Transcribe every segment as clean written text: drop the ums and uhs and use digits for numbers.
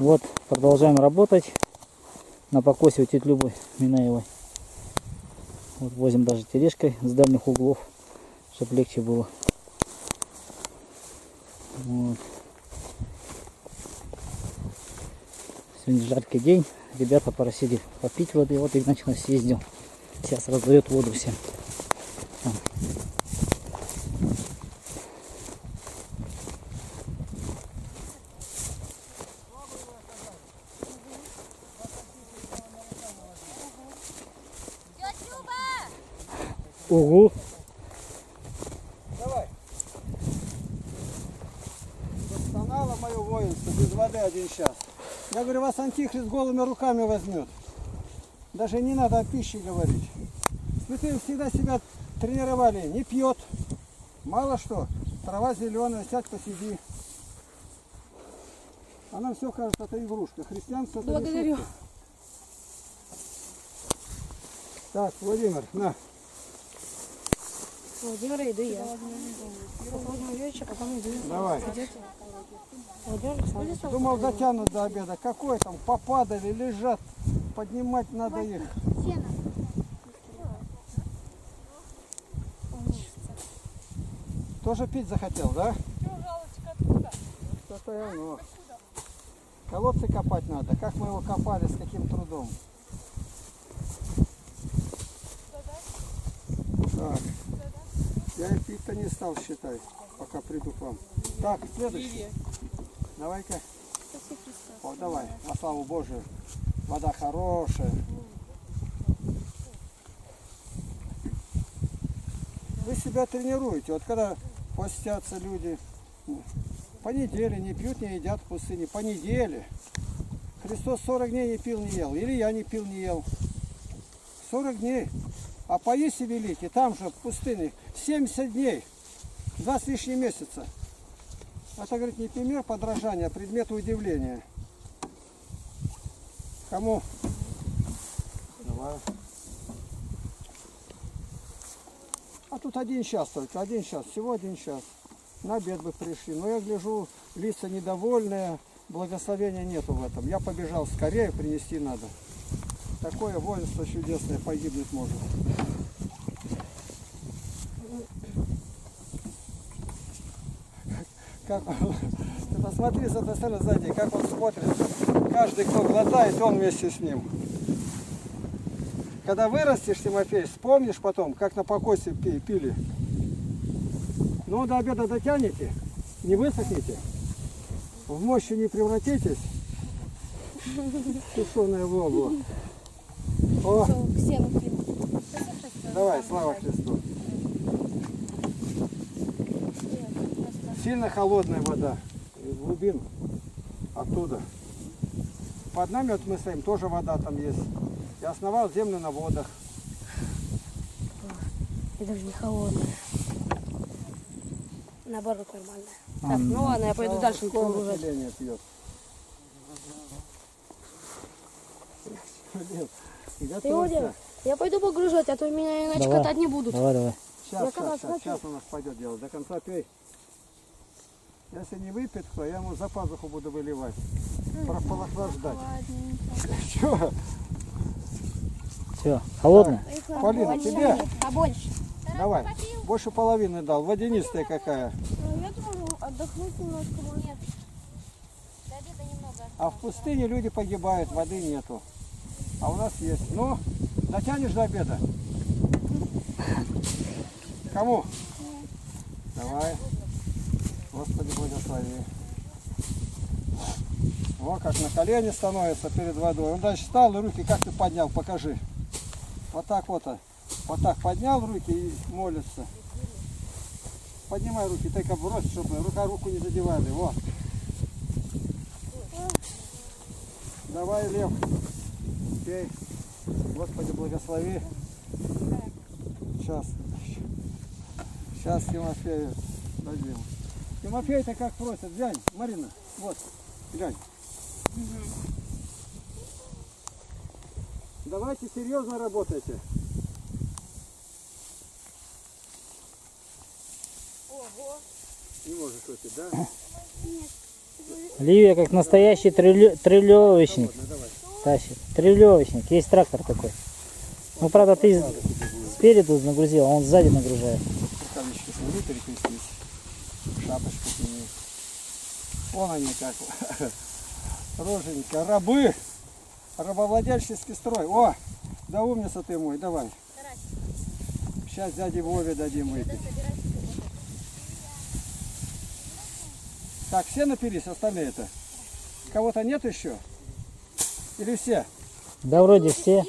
Вот, продолжаем работать на покосе у тети Любы Минаевой. Вот, возим даже тележкой с дальних углов, чтобы легче было. Вот. Сегодня жаркий день. Ребята просили попить воды. Вот Игнатий съездил. Сейчас раздает воду всем. Угу. Давай. Восстанало мое воинство без воды один час. Я говорю, вас антихрист голыми руками возьмет. Даже не надо о пище говорить. Святые всегда себя тренировали. Не пьет. Мало что. Трава зеленая, сядь посиди. А нам все кажется, это игрушка. Христианство это не шутка. Благодарю. Так, Владимир, на. Владимира иду я. Попробуем вечер, потом иду. Давай. Думал, затянут до обеда. Какой там? Попадали, лежат. Поднимать надо их. Тоже пить захотел, да? Что-то и оно. Колодцы копать надо. Как мы его копали, с каким трудом. Так. Я и пить-то не стал считать, пока приду к вам. Так, следующий. Давай-ка. О, давай, во славу Божию. Вода хорошая. Вы себя тренируете. Вот когда постятся люди, по неделе не пьют, не едят в пустыне. По неделе. Христос 40 дней не пил, не ел. Или я не пил, не ел. 40 дней. А Паисий Великий, там же, в пустыне, 70 дней, 2 с лишним месяца. Это, говорит, не пример подражания, а предмет удивления. Кому? Давай. А тут один час только, один час, всего один час. На обед бы пришли, но я гляжу, лица недовольные, благословения нету в этом. Я побежал скорее, принести надо. Такое воинство чудесное погибнуть может. Как он, ты посмотри, сзади, как он смотрит. Каждый, кто глотает, он вместе с ним. Когда вырастешь, Тимофей, вспомнишь потом, как на покосе пили. Ну, до обеда дотянете, не высохните, в мощи не превратитесь. Тушеное волго. О. Давай, слава Христу. Сильно холодная вода. Из глубин. Оттуда. Под нами вот мы стоим, тоже вода там есть. Я основал землю на водах. Это даже не холодная. Наоборот, нормальная. Так, ну ладно, я пойду дальше. Я пойду погружать, а то меня иначе давай. Катать не будут. Давай, давай. Сейчас у нас пойдет дело. До конца пей. Если не выпьет, то я ему за пазуху буду выливать. Прохлаждать. Что? Все, холодно? Так. Полина, больше, тебе? Побольше. Давай. Больше половины дал. Водянистая какая. Ну, я думаю, отдохнуть немножко. Нет. До обеда немного. А в пустыне люди погибают, воды нету. А у нас есть. Ну, дотянешь до обеда? Кому? Давай. Господи, благослови. О, как на колени становится перед водой. Он дальше встал и руки как ты поднял, покажи. Вот так вот. Вот так поднял руки и молится. Поднимай руки, только брось, чтобы рука руку не задевали. Вот. Давай, Лев. Пей. Господи, благослови. Сейчас Тимофею дадим. Тимофей-то как просит. Глянь, Марина, вот, глянь. Давайте серьезно работайте. Ого. Не можешь выпить, да? Нет. Ливия как настоящий трелевочник. Тащит. Трелевочник. Есть трактор такой. Ну, правда, ты спереду нагрузил, а он сзади нагружает. Рукавнички сними, перекрестись. Шапочку сними. Вон они как. Роженька. Рабы. Рабовладельческий строй. О, да умница ты мой, давай. Сейчас дяде Вове дадим выпить. Так, все напились, остальные-то? Кого-то нет еще? Или все? Да вроде все.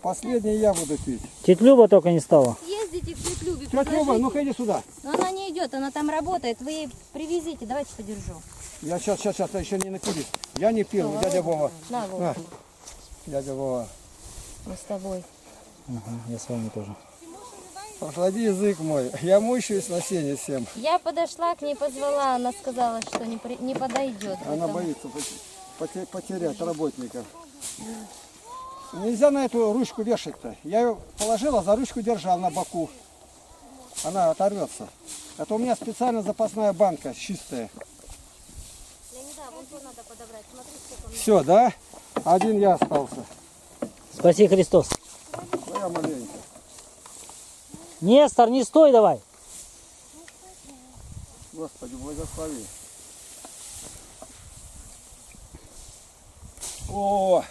Последний я буду пить. Тетя Люба только не стала. Съездите к тете Любе. Тетя Люба, ну-ка иди сюда. Но она не идет, она там работает. Вы ей привезите, давайте подержу. Я сейчас, я еще не напились. Я не пил, ну, дядя Вова. Да, Вова. Дядя Вова. Мы с тобой. Ага, я с вами тоже. Охлади язык мой, я мучаюсь на сене всем. Я подошла к ней, позвала, она сказала, что не подойдет. Она боится потерять работников. Нельзя на эту ручку вешать-то. Я ее положила, за ручку держал на боку. Она оторвется. А то у меня специально запасная банка, чистая. Все, да? Один я остался. Спаси Христос. Твоя маленькая. Нестор, не стой давай! Господи, благослови! О!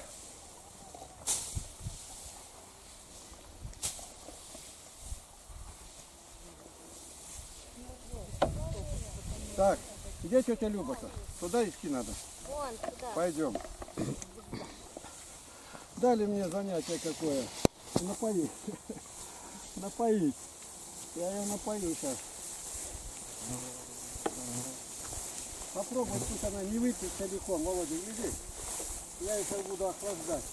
Так, где тетя Люба-то? Туда идти надо? Вон, туда. Пойдем. Дали мне занятие какое. Напоить. Напоить. Я ее напою сейчас. Попробуй, тут она не выпьет целиком, Володя, иди. Я ее сейчас буду охлаждать.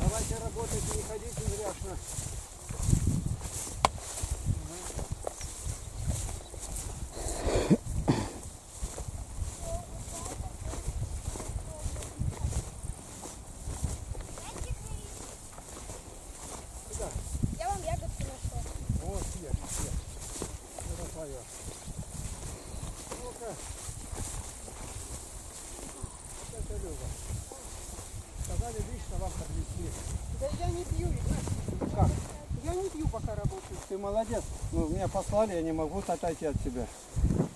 Давайте работайте, не ходите зряшно. Молодец. Ну, меня послали, я не могу отойти от тебя.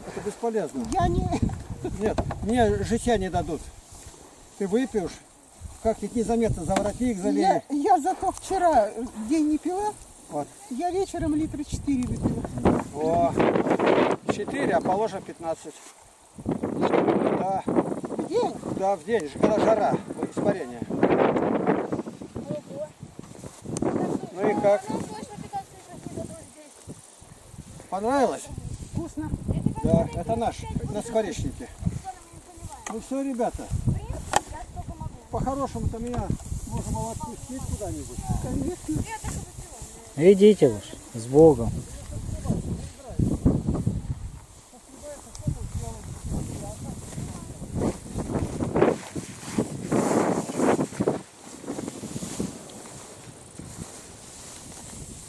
Это бесполезно. Я не... Нет, мне житья не дадут. Ты выпьешь, как-нибудь незаметно за воротник залили. Я зато вчера день не пила. Вот. Я вечером литра 4 выпила. О, 4, а положим 15. Да. В день? Да, в день. Когда жара, испарение. Ого. Ну и как? Понравилось? Вкусно. Да, это наш, на скворечнике. Ну все, ребята. По-хорошему-то меня можно было отпустить куда-нибудь. Конечно. Идите уж, с Богом.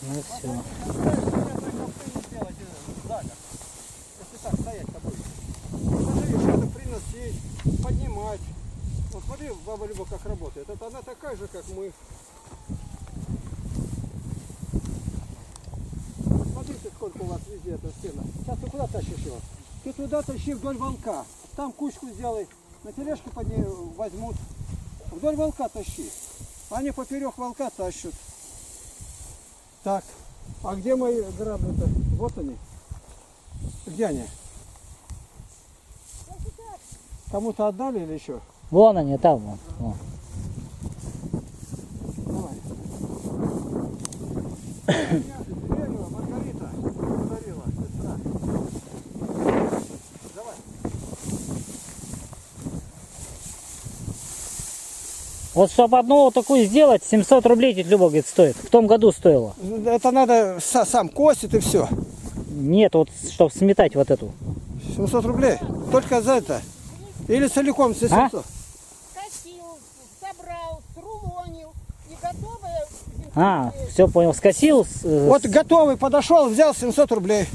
Ну все. Баба Люба как работает. Это она такая же, как мы. Смотрите, сколько у вас везде эта стена. Сейчас ты куда тащишь его? Ты туда тащи вдоль волка. Там кучку сделай. На тележку под ней возьмут. Вдоль волка тащи. Они поперек волка тащат. Так. А где мои грабли-то? Вот они. Где они? Кому-то отдали или еще? Вон они, там вон. Вон. Давай. Дерево, Маргарита подарила, сестра. Давай. Вот чтобы одну вот такую сделать, 700 рублей тетя Люба, говорит, стоит. В том году стоило. Это надо сам косит и все. Нет, вот чтобы сметать вот эту. 700 рублей? Только за это? Или целиком за 700? Собрал, срулонил и готовое... А, все понял, скосил. Вот готовый подошел, взял 700 рублей.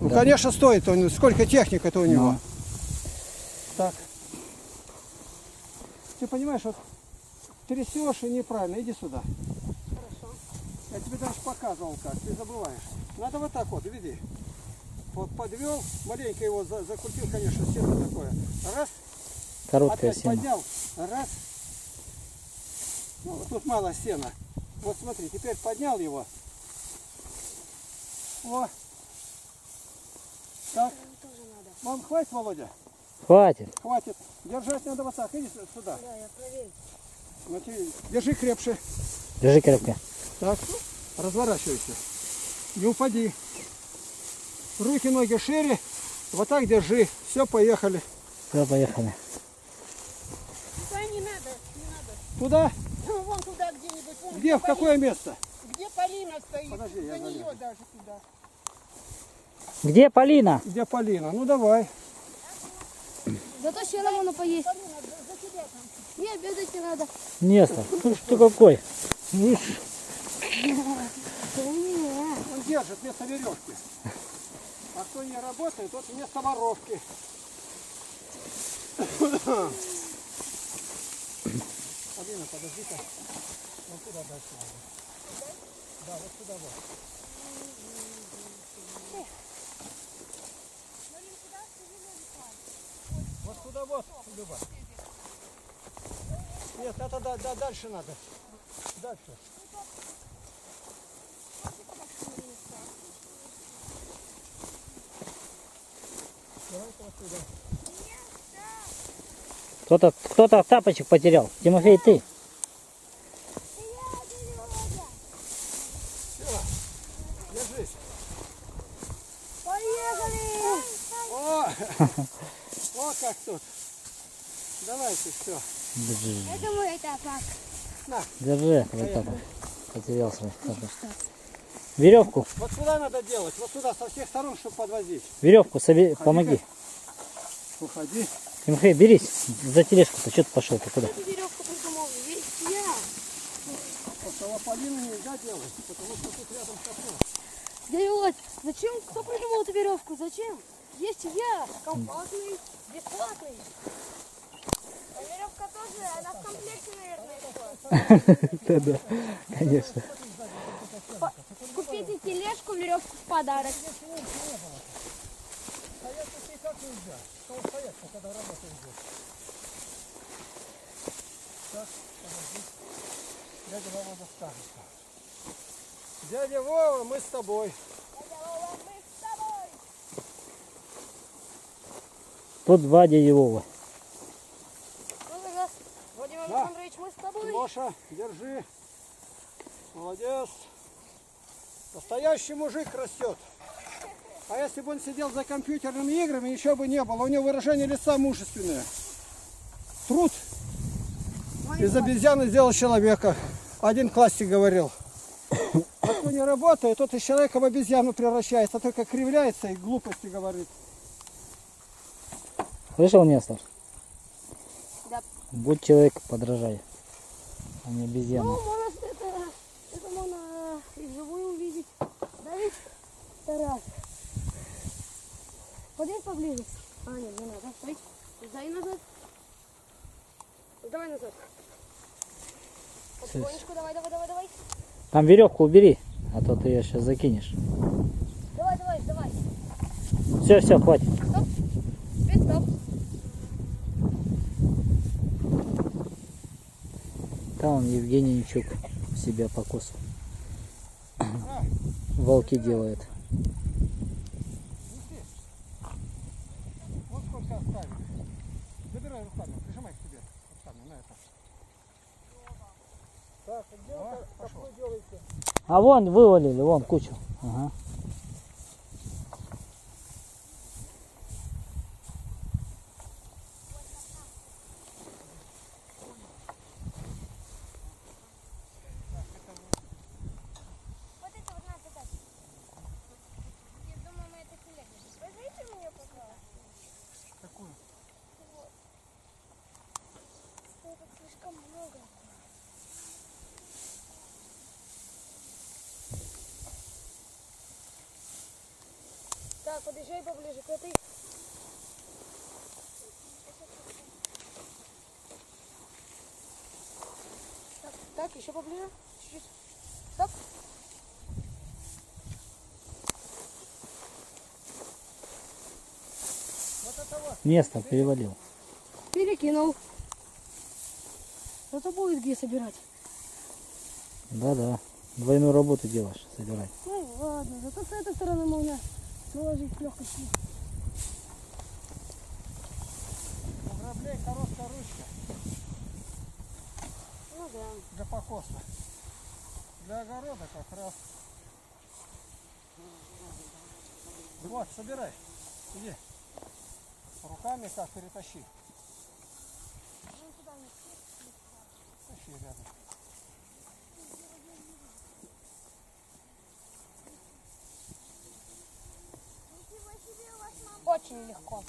Да. Ну, да. Конечно, стоит он. Сколько техник это у него. Так. Ты понимаешь, вот трясешь и неправильно. Иди сюда. Хорошо. Я тебе даже показывал как. Ты забываешь. Надо вот так вот, веди. Вот подвел, маленько его закрутил, конечно, сильно такое. Раз. Короткая опять сена. Поднял. Раз. Ну, тут мало сена. Вот смотри, теперь поднял его. О. Так. Вам хватит, Володя? Хватит. Хватит. Держать надо вот так. Иди сюда. Да, я проверю. Смотри, держи крепче. Держи крепко. Так. Разворачивайся. Не упади. Руки, ноги шире. Вот так держи. Все, поехали. Все, поехали. Туда не надо. Не надо. Туда? Ну, вон туда где-нибудь. Где? В какое место? Где Полина стоит? Подожди, я за нее даже туда. Где Полина? Где Полина? Ну давай. Зато все равно поесть. Не обедать не надо. Нестор, слушай, ты какой? Видишь? Он держит вместо веревки. А кто не работает, тот вместо воровки. Полина, подожди-ка. Вот туда дальше надо. Да, вот сюда вот. Вот сюда вот, Люба. Нет, это дальше надо. Дальше. Кто-то тапочек потерял. Тимофей, ты. О, как тут. Давайте все. Это мой тапок. На. Держи, вот тапок. Потерял свой тапок. Веревку. Вот сюда надо делать, вот сюда со всех сторон, чтобы подвозить. Веревку, помоги. Уходи. Тимофей, берись за тележку-то, что ты пошел, ты куда? Веревку придумал, ведь я. Потому Полину нельзя делать, потому что тут рядом капот. Да и вот, зачем, кто придумал эту веревку, зачем? Есть я, компактный, бесплатный. А веревка тоже, она в комплекте, наверное. Да-да, конечно. Купите тележку, веревку в подарок. Дядя Вова скажет. Дядя Вова, мы с тобой. Тут два дяди Вова. Владимир Александрович, мы с тобой. Лоша, держи. Молодец. Настоящий мужик растет. А если бы он сидел за компьютерными играми, ничего бы не было. У него выражение лица мужественное. Труд. Из обезьяны сделал человека. Один классик говорил. А кто не работает, тот из человека в обезьяну превращается. А только кривляется и глупости говорит. Слышал, Нестор? Да. Будь человек, подражай, а не обезьяна. Ну, можно это можно и живую увидеть. Да ведь, Тарас? Подъедь поближе. А, нет, не надо. Стой. Туда и назад. Давай назад. Потихонечку, давай. Там веревку убери, а то ты ее сейчас закинешь. Давай. Все, хватит. Стоп. Теперь стоп. Там Евгений Нечук себя покос. Волки делает. Вот сколько оставили. Забирай руками, прижимай к себе. Руками, на это. Так, как вы делаете? А вон вывалили, вон кучу. Ага. Да, подъезжай поближе к этой. Так, так еще поближе. Чуть-чуть. Стоп. Место перевалил. Перекинул. Кто-то будет где собирать. Да-да. Двойную работу делаешь, собирать. Ну ладно, зато с этой стороны можно сложить к легкости. У граблей короткая ручка. Ну да. Для покоса. Для огорода как раз. Вот, собирай. Иди. Руками как перетащи. Тащи рядом. Очень легко.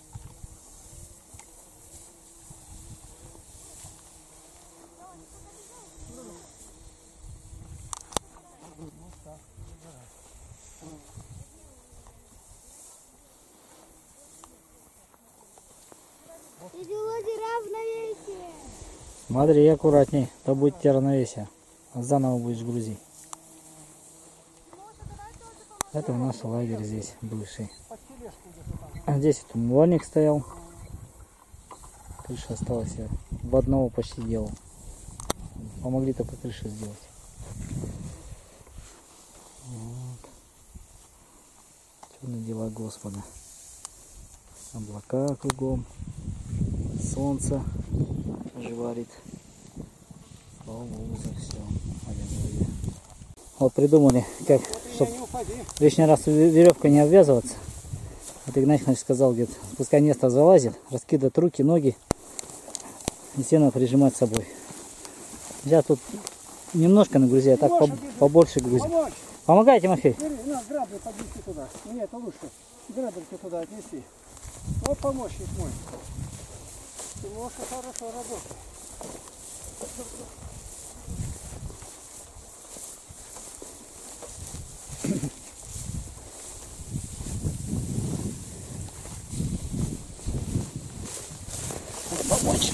Смотри, аккуратней, то будет тебе равновесие. Заново будешь грузить. Это у нас лагерь здесь бывший. А здесь вот умывальник стоял. Крыша осталась. Я в одного почти делал. Помогли только крышу сделать. Вот. Чудные дела Господа. Облака кругом. Солнце живарит. Слава Богу за все. Аллилуйя. Вот придумали, как, чтобы лишний раз веревка не обвязываться. Вот Игнатий Тихонович сказал, говорит, пускай Нестор залазит, раскидывает руки, ноги и сено прижимать с собой. Я тут немножко нагрузил, а так побольше грузил. Помогай, Тимофей. Надо грабли поднести туда. Мне это лучше. Грабельки туда отнести. Вот помощник мой. Немножко хорошо работает. Помочь.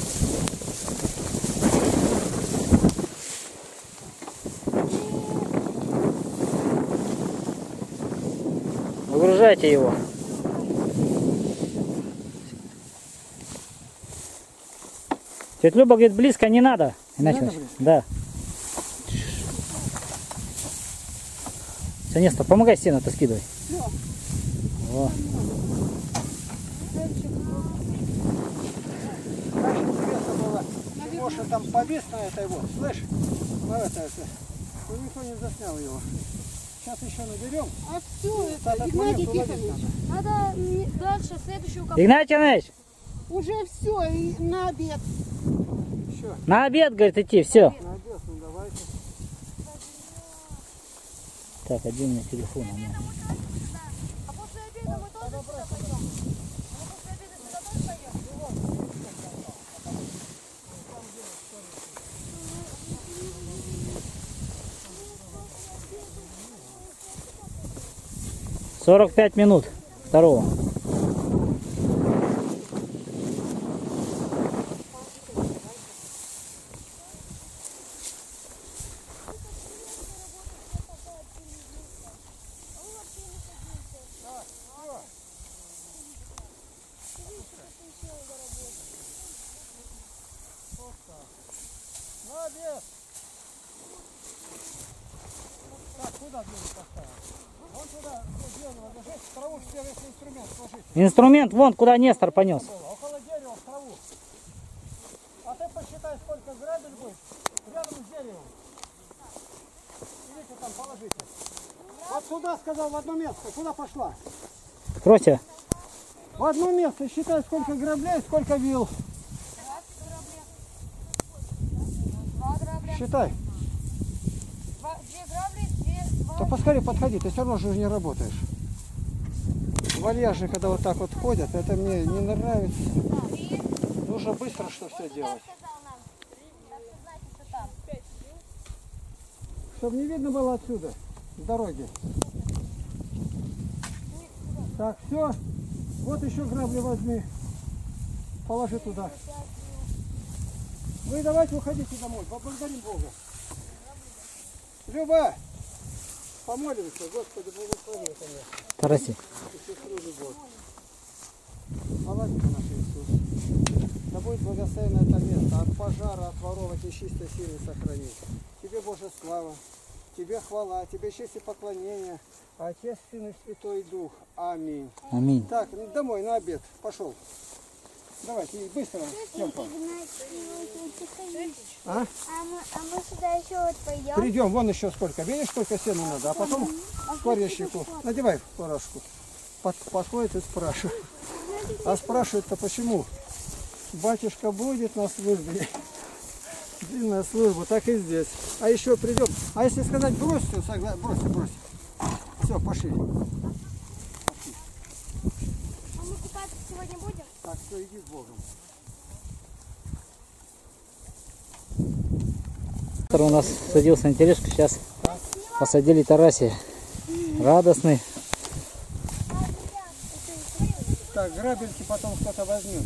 Выгружайте его. Тетя Люба говорит, близко не надо. Иначе. Да. Все, Нестор, помогай стену-то скидывай. Во. Может, там повис на этой вот, слышь? На этой, ну, никто не заснял его. Сейчас еще наберем. Отсюда, это, Игнатий Тихонович, надо дальше следующую капусту. Игнатий Тихонович! Уже все, и на обед. Еще. На обед, говорит, идти, все. На обед, ну давайте. Так, один у меня телефон. А после обеда мы тоже сюда пойдем? — 45 минут второго. Инструмент вон, куда Нестор понес. Около дерева, в траву. А ты посчитай, сколько грабель будет рядом с деревом. Видите, там положите. Вот сюда, сказал, в одно место. Куда пошла? Кротя. В одно место считай, сколько граблей, сколько вил. Считай. Две грабли, две... Да поскорее подходи, ты все равно же не работаешь. Вальяжи, когда вот так вот ходят, это мне не нравится. Нужно быстро что все делать. Чтобы не видно было отсюда, с дороги. Так, все. Вот еще грабли возьми. Положи туда. Вы давайте уходите домой. Поблагодарим Бога. Люба! Помолимся. Господи, благослови это мне. Тараси. Молодец наш Иисус. Да будет благословенно это место. От пожара, от воров, от нечистой силы сохрани. Тебе, Боже, слава. Тебе хвала, тебе честь и поклонение. Отец, Сын и Святой Дух. Аминь. Аминь. Так, домой на обед. Пошел. Давайте, быстро. А мы сюда еще вот пойдем. Придем, вон еще сколько. Видишь, сколько сена надо. А потом скорящику. Надевай фуражку. Подходит и спрашивает. А спрашивает-то почему? Батюшка будет на службе. Длинная служба, так и здесь. А еще придем. А если сказать брось, все, брось. Все, пошли. А мы купаться сегодня будем? Так, все, иди с Богом. У нас садился интереска, сейчас посадили Тарасе. Радостный. Так, грабельки потом кто-то возьмет.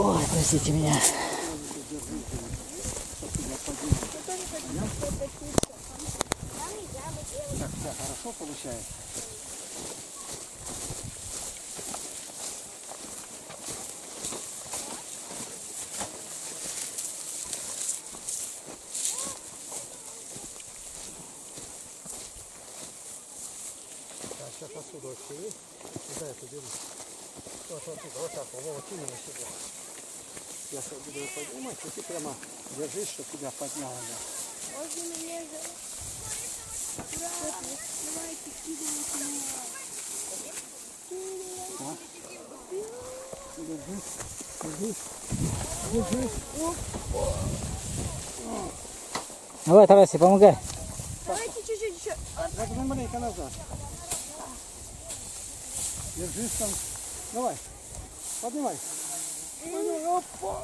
Ой, простите меня. Так, все, хорошо получается. Так, сейчас посуду отсюда. Куда это беру? Вот отсюда, вот так, вот именно сюда. Я сейчас буду ее поднимать, и ты прямо держись, чтобы тебя подняло. Можно меня взять? Ура! Давайте, кидывайте меня. Держись, держись. Давай, Тарасе, помогай. Давайте чуть-чуть еще. Возьми маленько назад. Держись там. Давай, поднимай. Опа.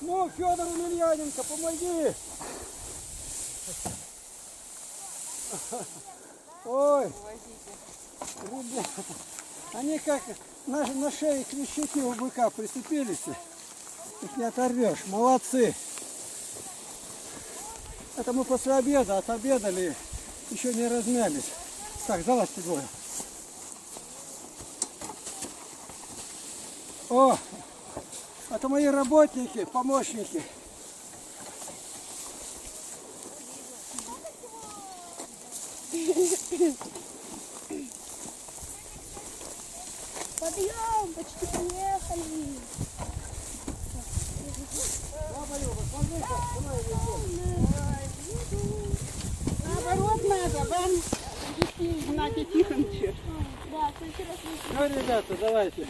Ну, Федор Емельяненко, помоги! Ой! Ребята, они как на шее крещики у быка прицепились. Их не оторвешь. Молодцы! Это мы после обеда отобедали, еще не размялись. Так, залазьте двое. О, это мои работники, помощники. Подъем, почти приехали. Наоборот надо, вам вести Игнатия Тихоновича. Ну, ребята, давайте.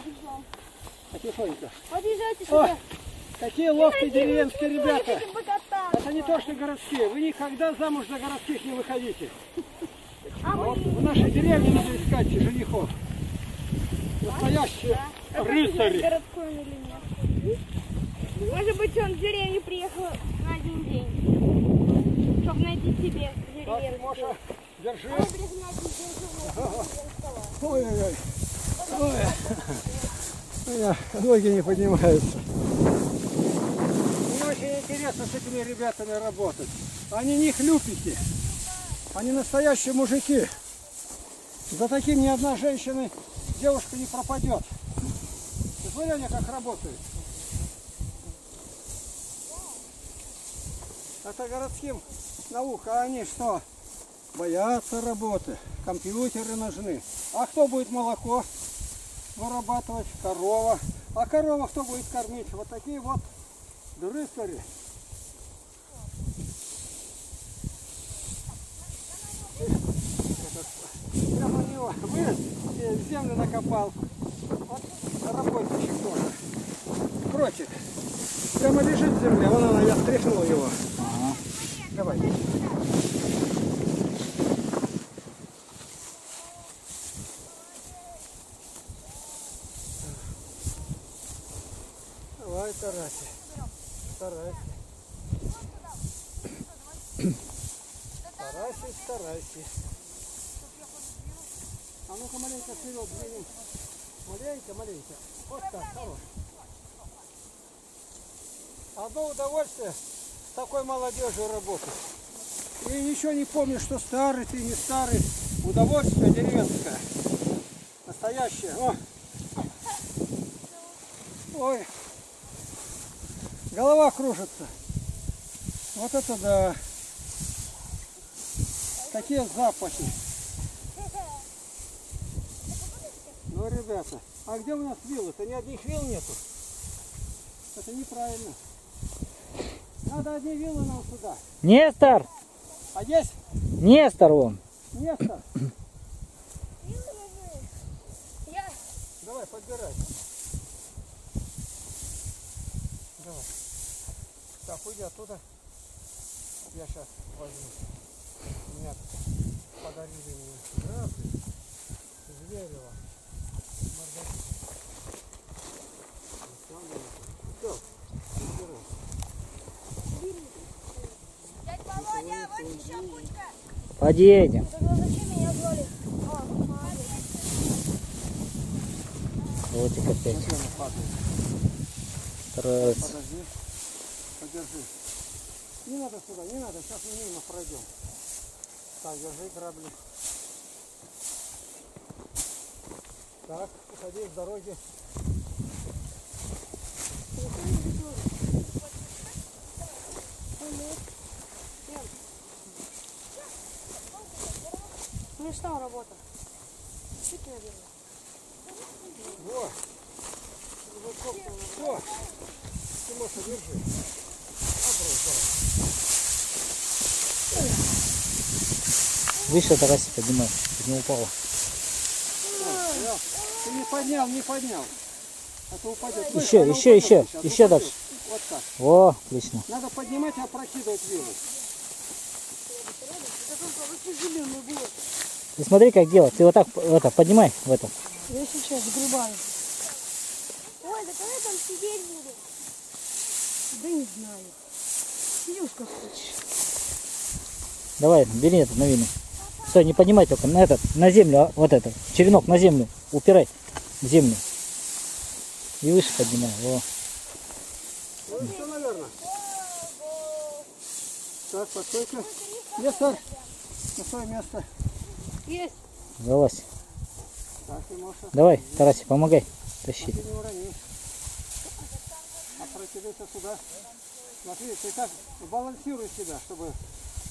А тихонько. Подъезжайте сюда. О, какие ловкие деревенские ребята. Это не то, что городские. Вы никогда замуж за городских не выходите. Вот в нашей деревне надо искать женихов. Настоящие рыцари. Может быть, он в деревню приехал на один день, чтобы найти себе деревенскую. Держи. Ой-ой-ой. У меня ноги не поднимаются. Мне очень интересно с этими ребятами работать. Они не хлюпики. Они настоящие мужики. За таким ни одна женщина, девушка не пропадет. Ты смотри, они как работают. Это городским наука, а они что? Боятся работы. Компьютеры нужны. А кто будет молоко вырабатывать? Корова. А корова кто будет кормить? Вот такие вот рыцари. Прямо него вырос, землю накопал. Вот работничек тоже. Кротик. Прямо лежит в земле. Вон она, я стряхнула его. Ага. Давай. Старайся. Старайся. А ну-ка маленько вперед двинем. Маленько. Вот так, хорош. Одно удовольствие с такой молодежью работать. И еще не помню, что старый ты, не старый. Удовольствие деревенское. Настоящее. О. Ой. Голова кружится. Вот это да. Такие запахи. Ну, ребята, а где у нас вилы-то? Ни одних вил нету. Это неправильно. Надо одни вилы нам сюда. Нестор! А есть? Нестор вон. Нестор. Давай, подбирай. Давай. Так, уйди оттуда. Я сейчас возьму. Меня подарили мне красный, зверево, маргарин. Все, заберу. Дядь Володя, вот еще кучка. Подъедем. Кротик опять. Кротик. Подожди, подержи. Не надо сюда, не надо, сейчас мы мимо пройдем. Так, держи грабли. Так, уходи с дороги. Ну что, работа? Чуть не беру. Вот. Все. Ты можешь держи. Выше, Тарас, поднимай, чтобы не упало. Ты не поднял. А то упадет. Еще дальше. Вот так. Во, отлично. Надо поднимать и опрокидывать вилы. Ты смотри, как делать. Ты вот так это, поднимай в этом. Я сейчас сгребаю. Ой, да когда там сидеть буду? Да не знаю. Сидюшка хочешь. Давай, бери этот на вину. Все, не поднимай только на этот, на землю, вот это. Черенок на землю, упирай в землю. И выше поднимай. Во. Ну все, наверное. Так, постой-ка. Нестор, на свое место. Есть. Залазь. Так, давай, Тарасик, помогай. Тащи. А прокидывайся сюда. Смотри, ты так балансируй себя, чтобы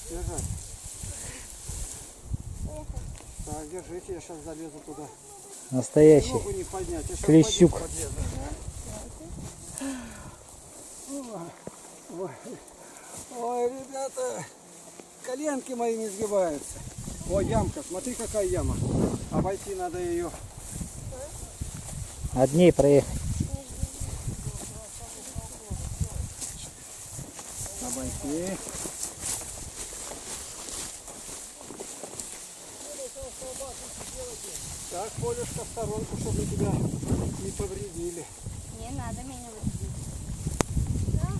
держать. Так, держите, я сейчас залезу туда. Настоящий клещук. Ой, ребята, коленки мои не сгибаются. О, ямка, смотри, какая яма. Обойти надо ее. Одни проехать. Обойти. Так, полюшка в сторонку, чтобы тебя не повредили. Не надо меня вредить. Да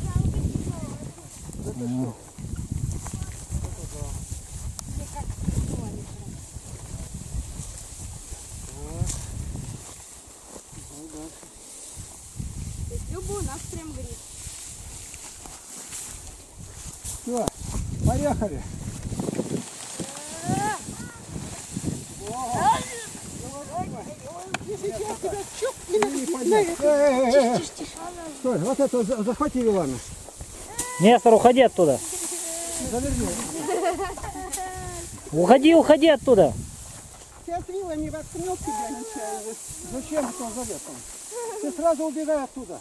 ты что? То есть Люба у нас прям гриб. Все, поехали. Стой, вот это захвати вилами. Нестор, уходи оттуда. Заверни. Уходи оттуда. Сейчас вилами воткнул тебя нечаянно. Зачем это он зовет? Ты сразу убегай оттуда.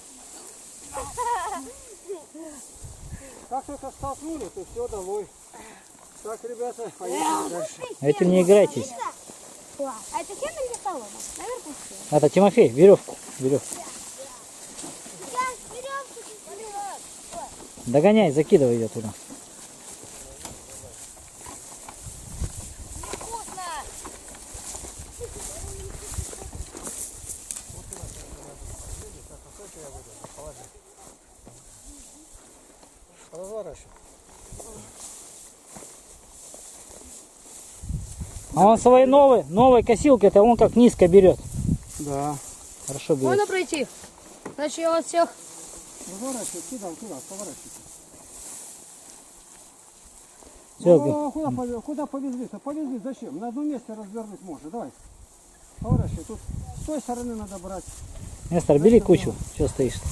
Как только столкнули, ты все домой. Так, ребята, поехали дальше. Этим не играйтесь. А это хем или столова? Наверное, все. Это Тимофей, веревку. Догоняй, закидывай ее туда. Вкусно. Разворачивай. А он свои новые косилки-то он как низко берет. Да. Хорошо берет. Можно пройти? Значит, я вот всех... Поворачивай, кидал, поворачивай. Ну, куда повезли-то? Повезли зачем? На одном месте развернуть можно. Давай. Поворачивай. Тут с той стороны надо брать. Нестор, бери кучу. Что стоишь-то?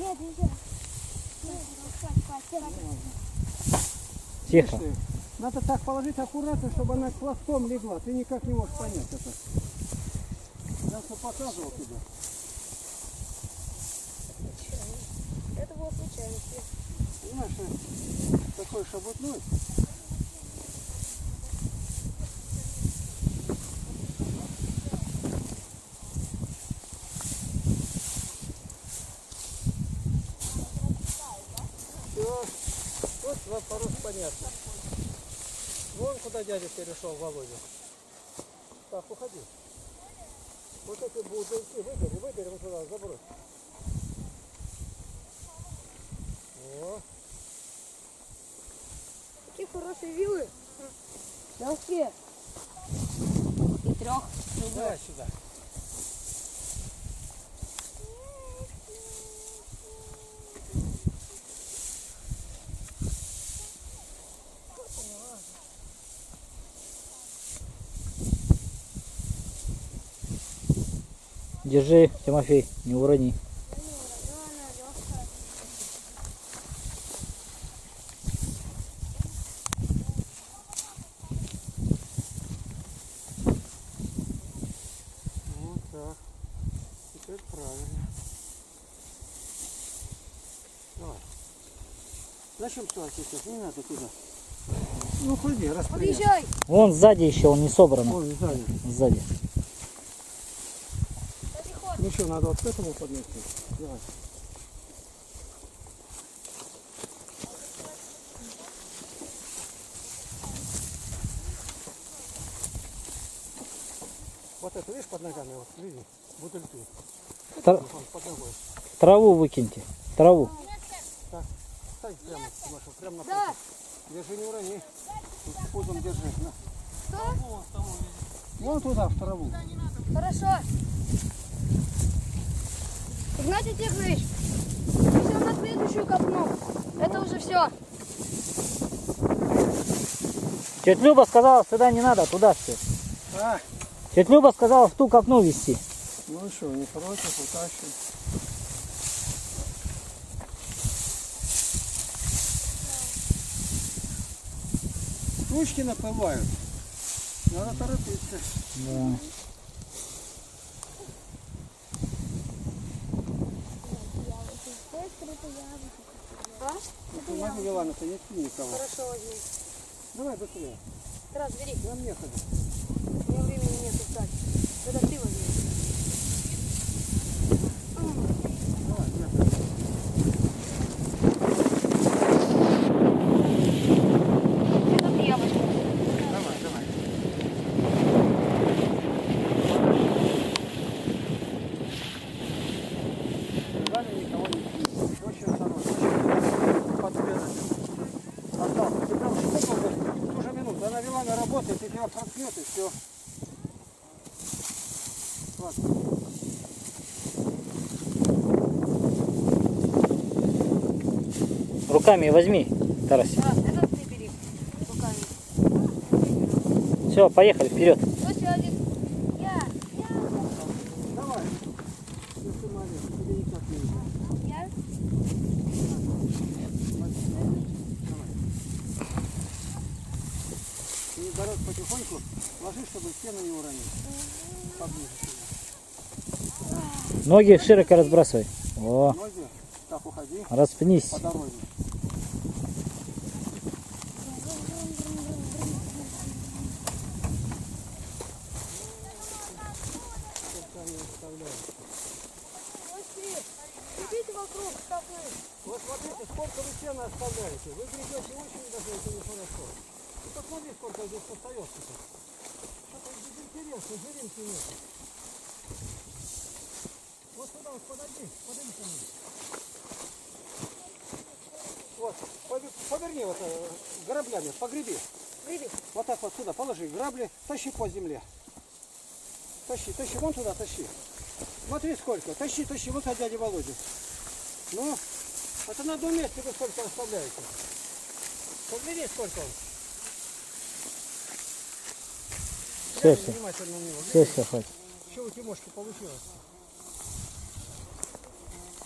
Нет, нельзя. Тихо. Видишь, надо так положить аккуратно, чтобы она пластом легла. Ты никак не можешь понять это. Я все показывал тебе. Это было случайно. Понимаешь, такой шабутной. Вот по-русски понятно. Вон куда дядя перешел, Володя. Так, уходи. Вот эти будут идти, выбери, вот сюда забрось. О. Какие хорошие вилы. Толстые. И трех. Давай сюда. Держи, Тимофей, не урони. Вот так. Теперь правильно. Давай. Зачем столько сейчас? Не надо туда. Ну ходи, распрямляй. Объезжай. Вон сзади еще, он не собран. Вон сзади. Сзади. Ну что, надо вот к этому поднести. Давай. Вот это, видишь, под ногами, вот, видишь, бутыльки. Траву выкиньте, траву. Так, ставь прямо, Маша, прямо на пол. Держи, не урони. Пузом держи. На. Что? Вон туда, в траву. Хорошо. Игнатий Тихонович, все на следующую копну. Это уже все. Тетя Люба сказала, сюда не надо, туда все. А? Тетя Люба сказала, в ту копну везти. Ну и что, не против, утащим. Ручки наплывают. Надо торопиться. Да. Возьми Елана-то, не спи никого. Хорошо, возьми. Давай быстрее. Тарас, бери. На мне ходи. У меня времени нет устать. Тогда ты возьми. Это ты, я возьму. Давай, давай. Далее никого не спи. Очень осторожно. Остался. Ты прям в ту же минуту. Она вела на работу, и ты тебя проткнет, и все. Ладно. Руками возьми, Тарас. А, это ты бери. Руками. Все, поехали, вперед. Потихоньку ложи, чтобы стену не уронить. Поближе. Ноги широко разбрасывай. О. Ноги. Так, уходи. Распнись. По дороге. Идите вокруг, стопы. Вот смотрите, сколько вы стены оставляете. Вы придете очень даже, это не хорошо. Посмотри, сколько здесь остается-то. Что-то интересно, зеленки нет. Вот сюда вот подойди, подойди ко мне. Вот, поверни вот граблями, погреби. Привет. Вот так вот сюда положи грабли, тащи по земле. Тащи, тащи, вон туда тащи. Смотри сколько, тащи, тащи, вот от дяди Володи. Ну, это на одном месте вы сколько оставляете. Смотри сколько он. Все. Внимательно у него. Все, хватит. Что у Тимошки получилось?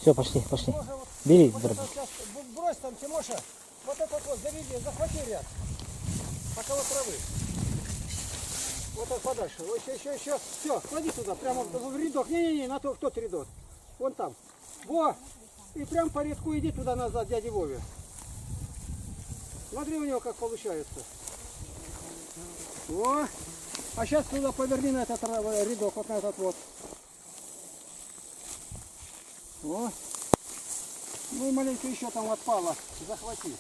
Все, пошли, пошли. Тимоша, вот, бери, вот брат. Брось там, Тимоша. Вот этот вот, заведи, захвати ряд. Пока вот травы. Вот так подальше. Вот еще. Все, клади туда, прямо в рядок. Не-не-не, на то, тот рядок. Вон там. Во! И прям по рядку иди туда назад, дяди Вове. Смотри у него, как получается. Во! А сейчас туда поверни на этот рядок, вот на этот вот. Во. Ну и маленько еще там отпало. Захвати.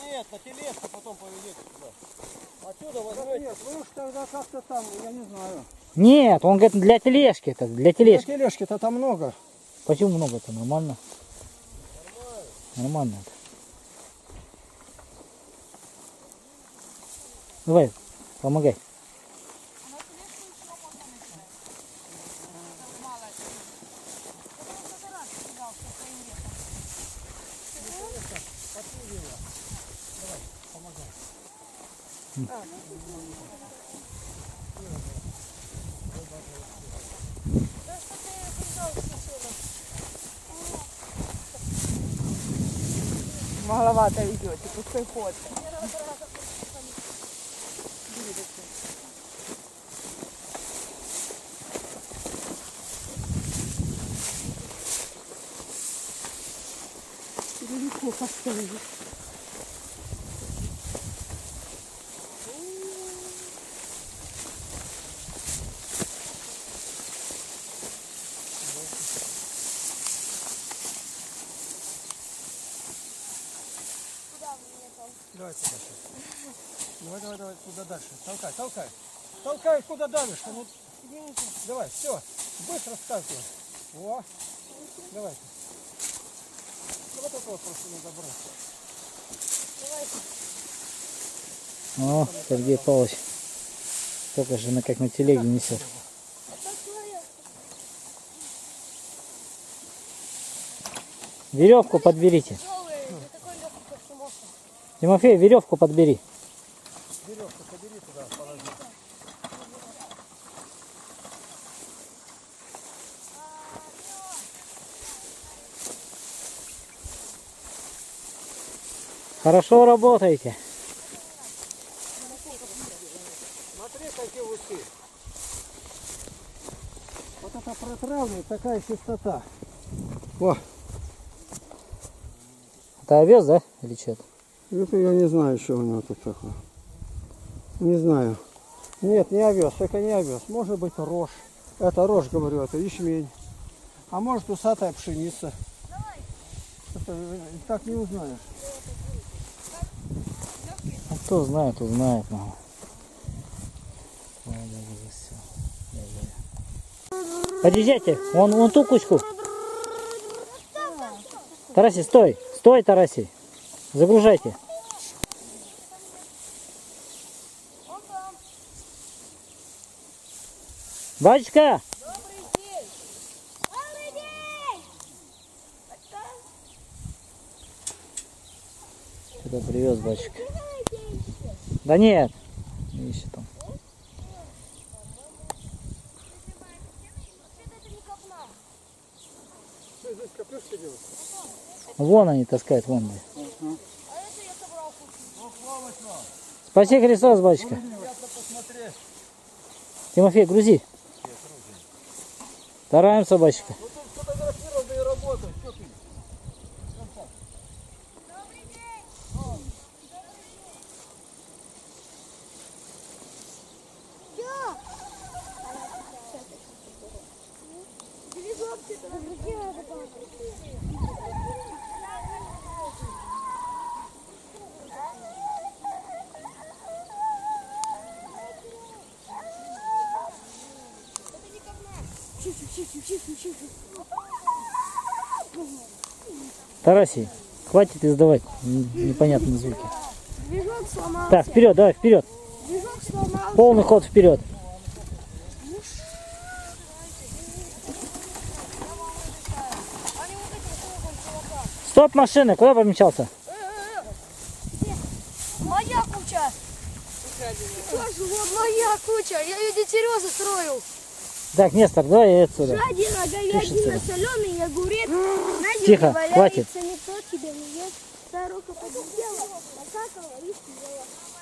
Нет, на тележку потом поведете туда. Отсюда возьмете. Нет, вы уж тогда как-то там, я не знаю. Нет, он говорит, для тележки это, для тележки. Для тележки-то там много. Почему много-то? Нормально. Нормально. Давай, помогай. Маловато идет, и пустой ход. Далеко поставили. Давай, куда дальше? Толкай. Толкай, куда давишь? Ну, давай, все. Быстро сталкивай. О, давайте. Вот это вот просто надо брать. О, Сергей Палыч. Только же она как на телеге несет. Веревку подберите. Тимофей, веревку подбери. Веревку подбери туда, положи. Хорошо работаете. Смотри, какие усы. Вот это протравливает, такая чистота. Во. Это овес, да? Или что это? Это я не знаю, что у него тут такое. Не знаю. Нет, не овес, только не овес. Может быть рожь. Это рожь, говорю, это ячмень. А может усатая пшеница. Давай. Это, так не узнаешь. А кто знает, узнает. Подъезжайте, вон ту кучку. Тарасий, стой. Стой, Тарасий. Загружайте. Батюшка! Добрый день! Что-то привез батюшка. Да нет, не ищет там. Вон они таскают, вон. Спаси Христос, батюшка. Тимофей, грузи. Стараемся, батюшка. Ну ты фотографировал, да и работай. Что ты? Добрый день! Тарасий, хватит издавать непонятные звуки. Движок сломался. Так, вперед, давай, вперед. Движок сломался. Полный ход вперед. Стоп, машина, куда помчался? Моя куча. Тоже вот моя куча, я ее детерё застроил. Так, Нестор, давай я отсюда. Жадина, говядина, соленый огурец. Тихо, хватит. Никто тебя не ест. Старуха погибела, а как она их съела.